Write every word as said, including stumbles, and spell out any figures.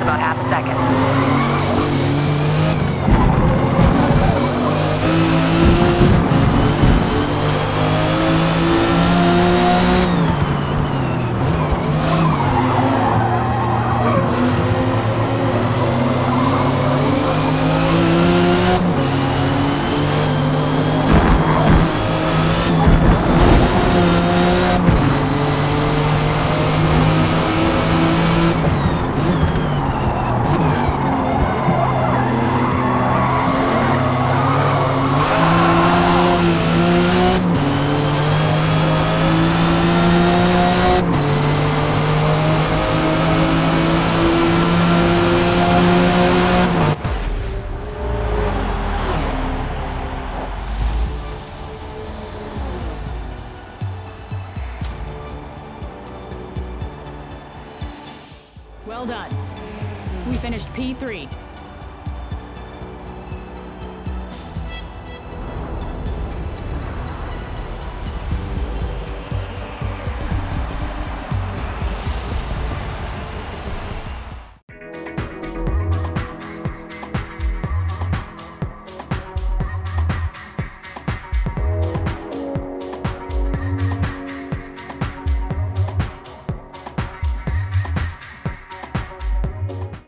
That's about half a second. Well done. We finished P three.